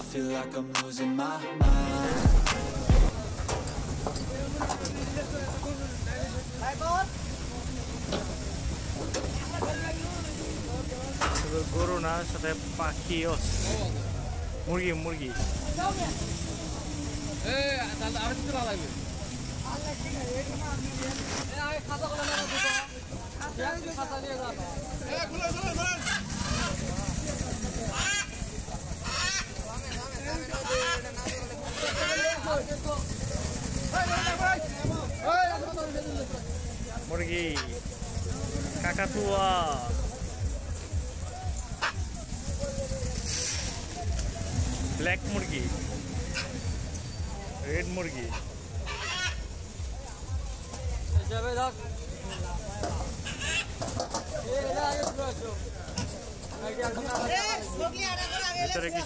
I feel like I'm losing my mind. The guru na sate pakios. Murgi. Hey, I'm just gonna like it. Murgi, kakatua. Black murgi, red murgi. Jabe dak ye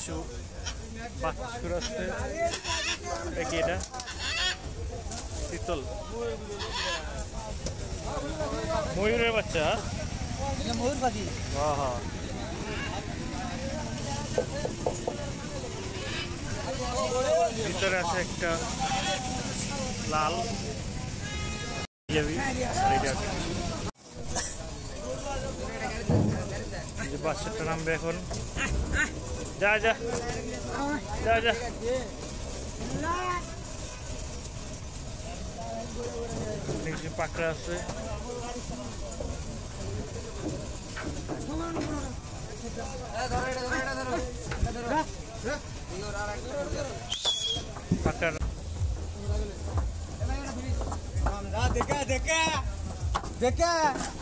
ये बस टराम बेखोन जा निकल पकड़ा से पकड़ Dekha!